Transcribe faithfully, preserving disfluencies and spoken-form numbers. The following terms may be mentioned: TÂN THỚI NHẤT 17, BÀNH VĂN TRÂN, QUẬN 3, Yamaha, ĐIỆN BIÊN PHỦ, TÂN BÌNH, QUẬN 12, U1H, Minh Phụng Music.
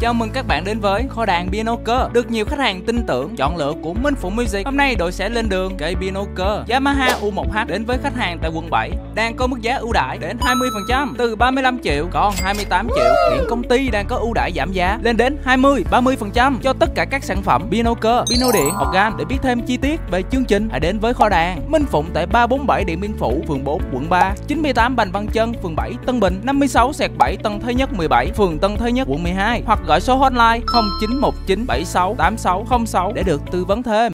Chào mừng các bạn đến với kho đàn piano cơ được nhiều khách hàng tin tưởng chọn lựa của Minh Phụng Music. Hôm nay đội sẽ lên đường kệ piano cơ Yamaha U một H đến với khách hàng tại quận bảy, đang có mức giá ưu đãi đến hai mươi phần trăm, từ ba mươi lăm triệu còn hai mươi tám triệu. Hiện công ty đang có ưu đãi giảm giá lên đến hai mươi đến ba mươi phần trăm cho tất cả các sản phẩm piano cơ, piano điện, organ. Để biết thêm chi tiết về chương trình, hãy đến với kho đàn Minh Phụng tại ba bốn bảy Điện Biên Phủ, phường bốn, quận ba, chín mươi tám Bành Văn Chân, phường bảy, Tân Bình, năm mươi sáu xẹt bảy Tân Thới Nhất mười bảy, phường Tân Thới Nhất, quận mười hai, hoặc gọi số hotline không chín một chín bảy sáu tám sáu không sáu để được tư vấn thêm.